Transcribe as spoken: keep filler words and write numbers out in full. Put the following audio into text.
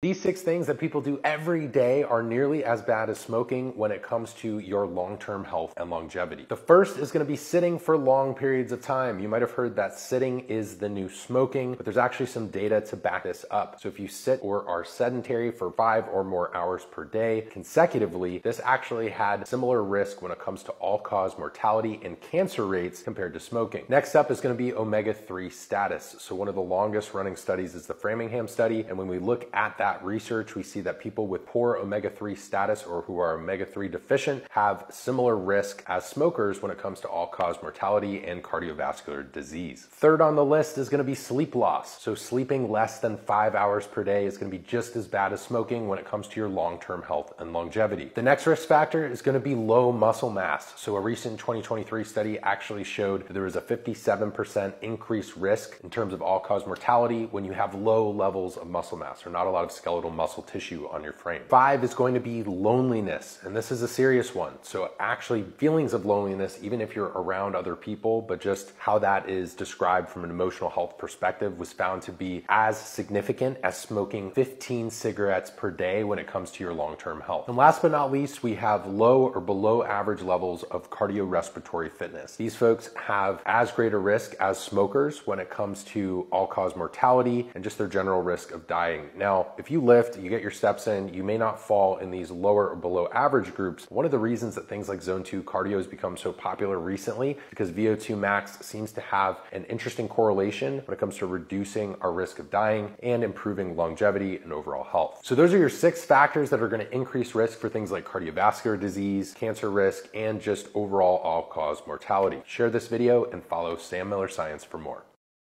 These six things that people do every day are nearly as bad as smoking when it comes to your long-term health and longevity. The first is gonna be sitting for long periods of time. You might have heard that sitting is the new smoking, but there's actually some data to back this up. So if you sit or are sedentary for five or more hours per day consecutively, this actually had similar risk when it comes to all-cause mortality and cancer rates compared to smoking. Next up is gonna be omega three status. So one of the longest running studies is the Framingham study, and when we look at that research, we see that people with poor omega three status or who are omega three deficient have similar risk as smokers when it comes to all-cause mortality and cardiovascular disease. Third on the list is going to be sleep loss. So sleeping less than five hours per day is going to be just as bad as smoking when it comes to your long-term health and longevity. The next risk factor is going to be low muscle mass. So a recent twenty twenty-three study actually showed that there was a fifty-seven percent increased risk in terms of all-cause mortality when you have low levels of muscle mass or not a lot of skeletal muscle tissue on your frame. Five is going to be loneliness, and this is a serious one. So actually feelings of loneliness, even if you're around other people, but just how that is described from an emotional health perspective was found to be as significant as smoking fifteen cigarettes per day when it comes to your long-term health. And last but not least, we have low or below average levels of cardiorespiratory fitness. These folks have as great a risk as smokers when it comes to all-cause mortality and just their general risk of dying. Now, if If you lift, you get your steps in, you may not fall in these lower or below average groups. One of the reasons that things like zone two cardio has become so popular recently because V O two max seems to have an interesting correlation when it comes to reducing our risk of dying and improving longevity and overall health. So those are your six factors that are going to increase risk for things like cardiovascular disease, cancer risk, and just overall all-cause mortality. Share this video and follow Sam Miller Science for more.